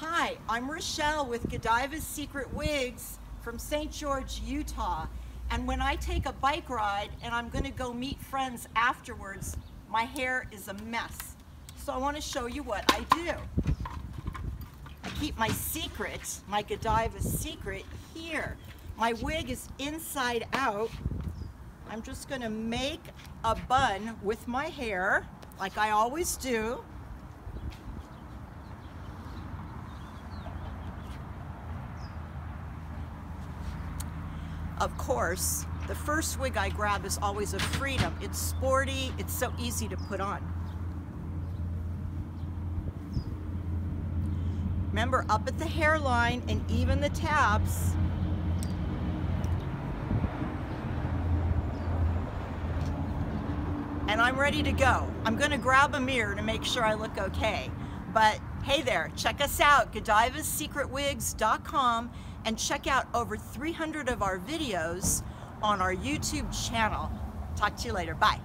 Hi, I'm Rochelle with Godiva's Secret Wigs from St. George, Utah. And when I take a bike ride and I'm going to go meet friends afterwards, my hair is a mess. So I want to show you what I do. I keep my secret, my Godiva's Secret, here. My wig is inside out. I'm just going to make a bun with my hair, like I always do. Of course, the first wig I grab is always a Freedom. It's sporty, it's so easy to put on. Remember, up at the hairline and even the tabs. And I'm ready to go. I'm gonna grab a mirror to make sure I look okay. But hey there, check us out, GodivasSecretWigs.com, and check out over 300 of our videos on our YouTube channel. Talk to you later, bye.